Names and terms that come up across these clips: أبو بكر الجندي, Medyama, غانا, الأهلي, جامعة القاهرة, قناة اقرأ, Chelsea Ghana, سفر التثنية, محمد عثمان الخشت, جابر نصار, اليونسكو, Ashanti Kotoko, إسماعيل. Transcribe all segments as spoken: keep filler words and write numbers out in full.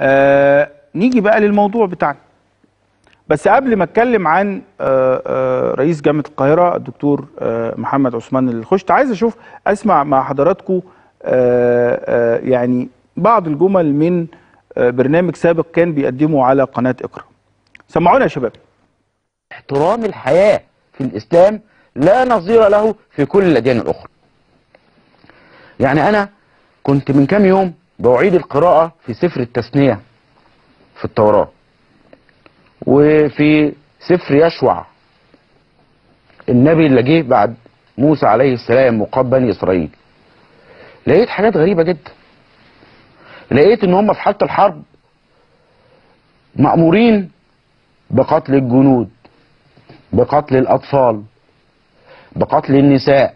آه نيجي بقى للموضوع بتاعنا. بس قبل ما اتكلم عن آه آه رئيس جامعة القاهرة الدكتور آه محمد عثمان الخشت، عايز اشوف اسمع مع حضراتكم آه آه يعني بعض الجمل من آه برنامج سابق كان بيقدمه على قناة اقرأ. سمعونا يا شباب. احترام الحياة في الإسلام لا نظير له في كل الأديان الأخرى. يعني أنا كنت من كام يوم بأعيد القراءة في سفر التثنية في التوراة، وفي سفر يشوع النبي اللي جه بعد موسى عليه السلام وقاد بني إسرائيل. لقيت حاجات غريبة جدا. لقيت إن هم في حالة الحرب مأمورين بقتل الجنود، بقتل الأطفال، بقتل النساء،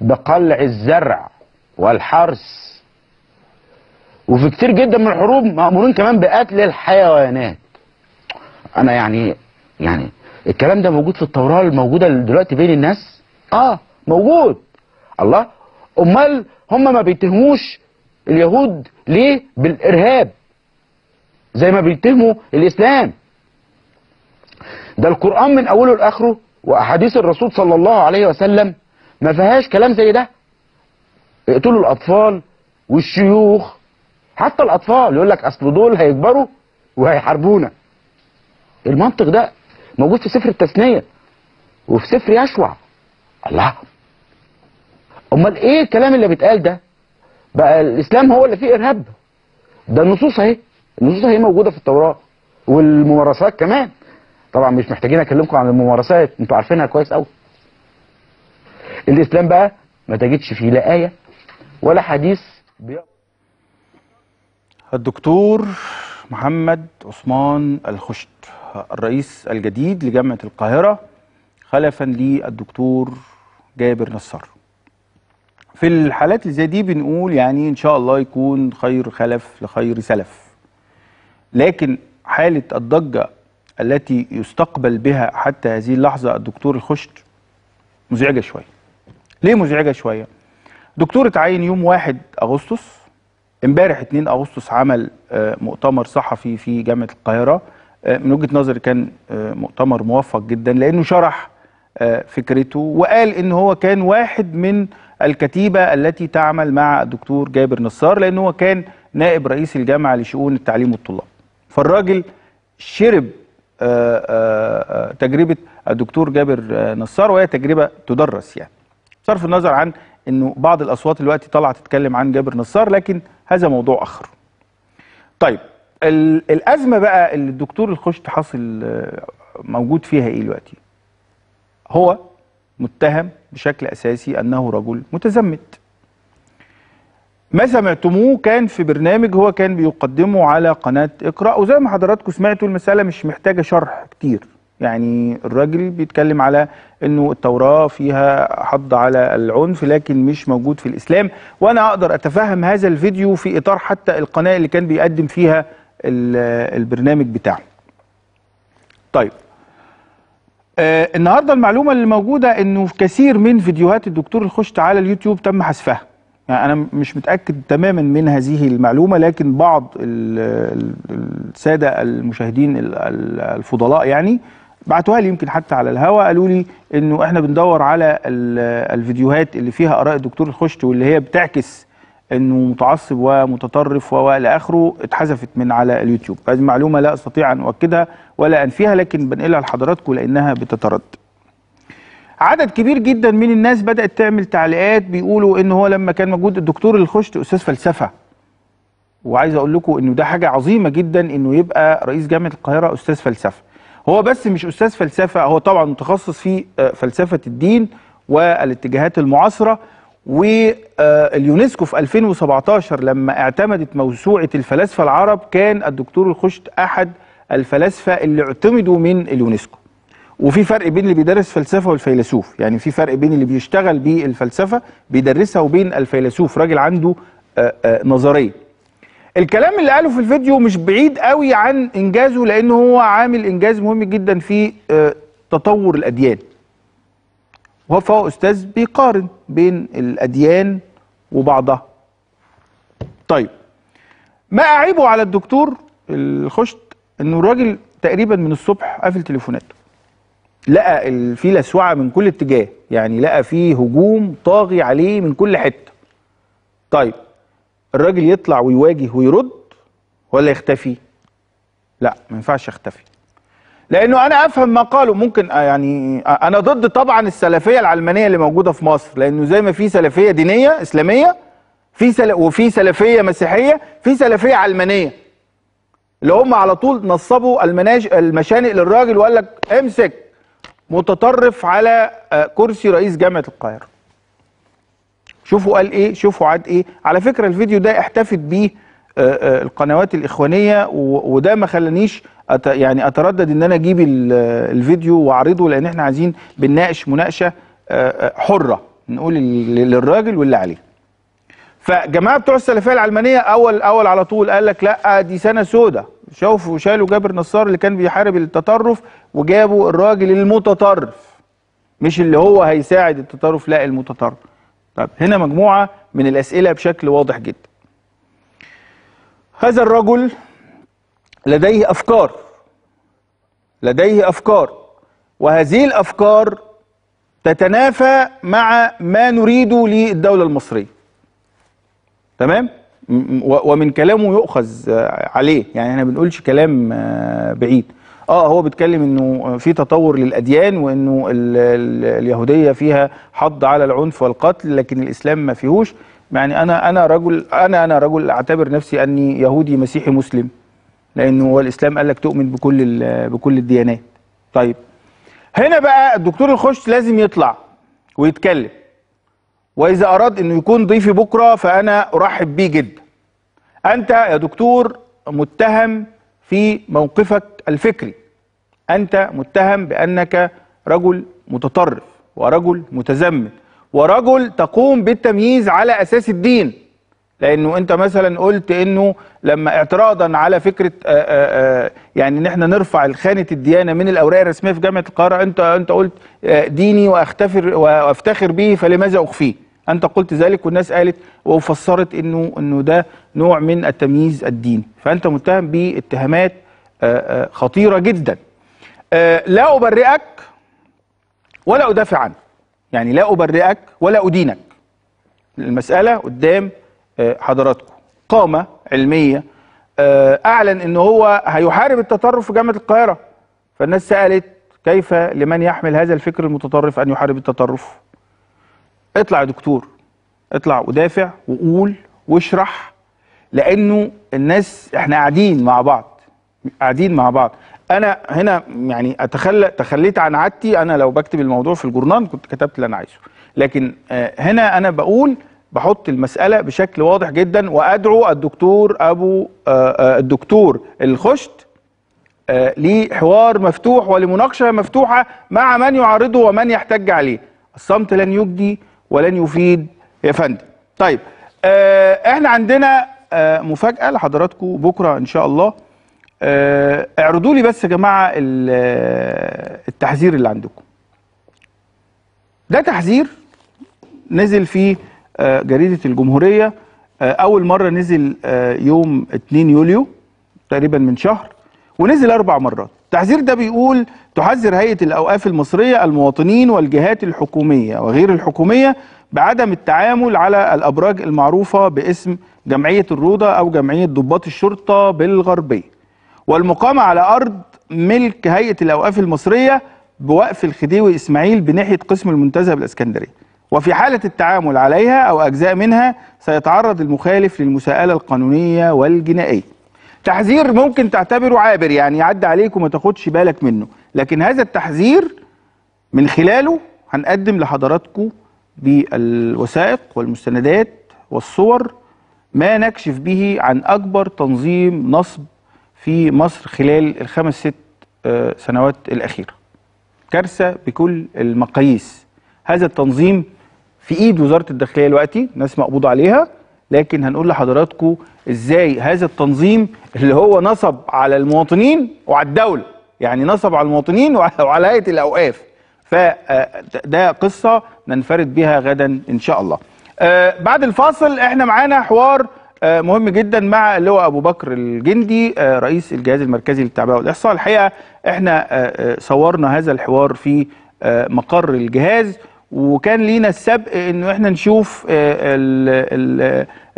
بقلع الزرع والحرث، وفي كتير جدا من الحروب مأمورين كمان بقتل الحيوانات. أنا يعني يعني الكلام ده موجود في التوراة الموجودة دلوقتي بين الناس؟ آه موجود. الله، أمال هم ما بيتهموش اليهود ليه بالإرهاب زي ما بيتهموا الإسلام؟ ده القرآن من أوله لآخره وأحاديث الرسول صلى الله عليه وسلم ما فيهاش كلام زي ده. يقتلوا الأطفال والشيوخ، حتى الأطفال يقول لك أصل دول هيكبروا وهيحاربونا. المنطق ده موجود في سفر التثنية وفي سفر يشوع. الله، أمال إيه الكلام اللي بيتقال ده؟ بقى الإسلام هو اللي فيه إرهاب؟ ده النصوص أهي، النصوص أهي موجودة في التوراة والممارسات كمان. طبعا مش محتاجين اكلمكم عن الممارسات، انتوا عارفينها كويس قوي. الاسلام بقى ما تجدش فيه لا ايه ولا حديث. الدكتور محمد عثمان الخشت الرئيس الجديد لجامعة القاهرة خلفا للدكتور جابر نصار. في الحالات اللي زي دي بنقول يعني ان شاء الله يكون خير خلف لخير سلف. لكن حالة الضجة التي يستقبل بها حتى هذه اللحظة الدكتور الخشت مزعجة شوية. ليه مزعجة شوية؟ دكتور اتعين يوم واحد أغسطس، امبارح اتنين أغسطس عمل مؤتمر صحفي في جامعة القاهرة، من وجهة نظري كان مؤتمر موفق جدا لأنه شرح فكرته وقال إن هو كان واحد من الكتيبة التي تعمل مع الدكتور جابر نصار، لأنه هو كان نائب رئيس الجامعة لشؤون التعليم والطلاب. فالراجل شرب آآ آآ تجربة الدكتور جابر نصار، وهي تجربة تدرس يعني، بصرف النظر عن انه بعض الاصوات دلوقتي طالعه تتكلم عن جابر نصار، لكن هذا موضوع اخر. طيب الازمه بقى اللي الدكتور الخشت حاصل موجود فيها ايه دلوقتي؟ هو متهم بشكل اساسي انه رجل متزمت. ما سمعتموه كان في برنامج هو كان بيقدمه على قناة اقرأ، وزي ما حضراتكم سمعتوا المسألة مش محتاجة شرح كتير. يعني الراجل بيتكلم على انه التوراة فيها حض على العنف لكن مش موجود في الإسلام، وانا اقدر اتفهم هذا الفيديو في اطار حتى القناة اللي كان بيقدم فيها البرنامج بتاعه. طيب آه النهاردة المعلومة اللي موجودة انه كثير من فيديوهات الدكتور الخشت على اليوتيوب تم حذفها. يعني أنا مش متأكد تماما من هذه المعلومة، لكن بعض السادة المشاهدين الفضلاء يعني بعتوها لي يمكن حتى على الهوا، قالوا لي إنه إحنا بندور على الفيديوهات اللي فيها آراء الدكتور الخشت واللي هي بتعكس إنه متعصب ومتطرف وإلى آخره، اتحذفت من على اليوتيوب. هذه معلومة لا أستطيع أن أؤكدها ولا أنفيها، لكن بنقلها لحضراتكم لأنها بتتردد. عدد كبير جدا من الناس بدأت تعمل تعليقات بيقولوا ان هو لما كان موجود الدكتور الخشت أستاذ فلسفة، وعايز اقول لكم انه ده حاجة عظيمة جدا انه يبقى رئيس جامعة القاهرة أستاذ فلسفة. هو بس مش أستاذ فلسفة، هو طبعا متخصص في فلسفة الدين والاتجاهات المعاصرة، واليونسكو في ألفين وسبعتاشر لما اعتمدت موسوعة الفلاسفة العرب كان الدكتور الخشت أحد الفلاسفة اللي اعتمدوا من اليونسكو. وفي فرق بين اللي بيدرس فلسفه والفيلسوف، يعني في فرق بين اللي بيشتغل بالفلسفه بيدرسها وبين الفيلسوف، راجل عنده آآ آآ نظريه. الكلام اللي قاله في الفيديو مش بعيد قوي عن انجازه، لانه هو عامل انجاز مهم جدا في تطور الاديان. وهو استاذ بيقارن بين الاديان وبعضها. طيب ما أعيبه على الدكتور الخشت إنه الراجل تقريبا من الصبح قافل تليفوناته، لقى في لسوعة من كل اتجاه، يعني لقى فيه هجوم طاغي عليه من كل حتة. طيب الراجل يطلع ويواجه ويرد ولا يختفي؟ لا ما ينفعش يختفي، لأنه أنا أفهم ما قالوا. ممكن يعني أنا ضد طبعا السلفية العلمانية اللي موجودة في مصر، لأنه زي ما في سلفية دينية إسلامية في سل... وفي سلفية مسيحية، في سلفية علمانية اللي هم على طول نصبوا المناج... المشانق للراجل وقال لك امسك متطرف على كرسي رئيس جامعة القاهرة. شوفوا قال ايه، شوفوا عاد ايه. على فكرة الفيديو ده احتفت بيه القنوات الإخوانية، وده ما خلانيش أت... يعني أتردد إن أنا أجيب الفيديو وأعرضه، لأن احنا عايزين بنناقش مناقشة حرة نقول للراجل واللي عليه. فجماعة بتوع السلفية العلمانية أول أول على طول قال لك لأ دي سنة سودة، شافوا شالوا جابر نصار اللي كان بيحارب التطرف وجابوا الراجل المتطرف، مش اللي هو هيساعد التطرف، لا المتطرف. طب هنا مجموعة من الأسئلة بشكل واضح جدا. هذا الرجل لديه أفكار، لديه أفكار، وهذه الأفكار تتنافى مع ما نريده للدولة المصرية. تمام؟ ومن كلامه يؤخذ عليه، يعني احنا ما بنقولش كلام بعيد. اه هو بيتكلم انه في تطور للاديان وانه اليهوديه فيها حض على العنف والقتل لكن الاسلام ما فيهوش. يعني انا انا رجل انا انا رجل اعتبر نفسي اني يهودي مسيحي مسلم، لانه هو الاسلام قال لك تؤمن بكل بكل الديانات. طيب هنا بقى الدكتور الخشت لازم يطلع ويتكلم، وإذا أراد إنه يكون ضيفي بكرة فأنا أرحب بيه جدا. أنت يا دكتور متهم في موقفك الفكري، أنت متهم بأنك رجل متطرف ورجل متزمت ورجل تقوم بالتمييز على أساس الدين، لأنه أنت مثلا قلت إنه لما اعتراضا على فكرة آآ آآ يعني إن إحنا نرفع خانة الديانة من الأوراق الرسمية في جامعة القاهرة، أنت أنت قلت ديني وأختفر وأفتخر به فلماذا أخفيه؟ أنت قلت ذلك والناس قالت وفسرت إنه إنه ده نوع من التمييز الديني، فأنت متهم باتهامات خطيرة جدا. لا أبرئك ولا أدافع عنك، يعني لا أبرئك ولا أدينك. المسألة قدام حضراتكم. قامة علمية أعلن إنه هو هيحارب التطرف في جامعة القاهرة، فالناس سألت كيف لمن يحمل هذا الفكر المتطرف أن يحارب التطرف؟ اطلع يا دكتور، اطلع ودافع وقول واشرح، لانه الناس احنا قاعدين مع بعض، قاعدين مع بعض. انا هنا يعني اتخلى تخليت عن عادتي، انا لو بكتب الموضوع في الجورنال كنت كتبت اللي انا عايزه، لكن هنا انا بقول بحط المساله بشكل واضح جدا، وادعو الدكتور ابو الدكتور الخشت لحوار مفتوح ولمناقشه مفتوحه مع من يعارضه ومن يحتج عليه. الصمت لن يجدي ولن يفيد يا فندم. طيب آه احنا عندنا آه مفاجأة لحضراتكم بكرة ان شاء الله. آه اعرضوا لي بس يا جماعة التحذير اللي عندكم. ده تحذير نزل في آه جريدة الجمهورية، آه اول مرة نزل آه يوم اتنين يوليو تقريبا من شهر، ونزل اربع مرات. التحذير ده بيقول: تحذر هيئة الأوقاف المصرية المواطنين والجهات الحكومية وغير الحكومية بعدم التعامل على الأبراج المعروفة باسم جمعية الروضة أو جمعية ضباط الشرطة بالغربية، والمقامة على أرض ملك هيئة الأوقاف المصرية بوقف الخديوي إسماعيل بناحية قسم المنتزه الإسكندرية، وفي حالة التعامل عليها أو أجزاء منها سيتعرض المخالف للمساءلة القانونية والجنائية. تحذير ممكن تعتبره عابر، يعني يعدي عليك وما تاخدش بالك منه، لكن هذا التحذير من خلاله هنقدم لحضراتكم بالوثائق والمستندات والصور ما نكشف به عن أكبر تنظيم نصب في مصر خلال الخمس ست سنوات الأخيرة. كارثة بكل المقاييس. هذا التنظيم في إيد وزارة الداخلية دلوقتي، ناس مقبوضة عليها، لكن هنقول لحضراتكم ازاي هذا التنظيم اللي هو نصب على المواطنين وعلى الدولة، يعني نصب على المواطنين وعلى هيئة الأوقاف. فده قصة ننفرد بها غدا إن شاء الله. بعد الفاصل احنا معانا حوار مهم جدا مع اللواء أبو بكر الجندي رئيس الجهاز المركزي للتعبئة والإحصاء. الحقيقة احنا صورنا هذا الحوار في مقر الجهاز، وكان لينا السبق انه احنا نشوف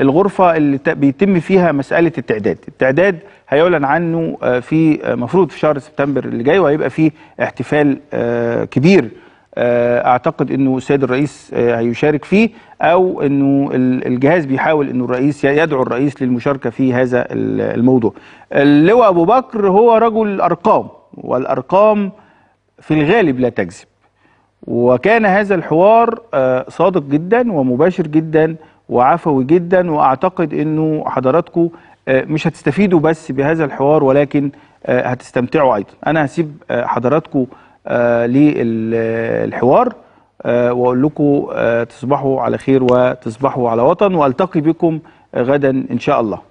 الغرفة اللي بيتم فيها مسألة التعداد. التعداد هيعلن عنه في مفروض في شهر سبتمبر اللي جاي، وهيبقى فيه احتفال كبير اعتقد انه السيد الرئيس هيشارك فيه، او انه الجهاز بيحاول انه الرئيس يدعو الرئيس للمشاركه في هذا الموضوع. اللواء ابو بكر هو رجل ارقام، والارقام في الغالب لا تكذب، وكان هذا الحوار صادق جدا ومباشر جدا وعفوي جدا، واعتقد انه حضراتكم مش هتستفيدوا بس بهذا الحوار ولكن هتستمتعوا ايضا. انا هسيب حضراتكم آه للحوار آه واقول لكم آه تصبحوا على خير وتصبحوا على وطن، والتقي بكم غدا ان شاء الله.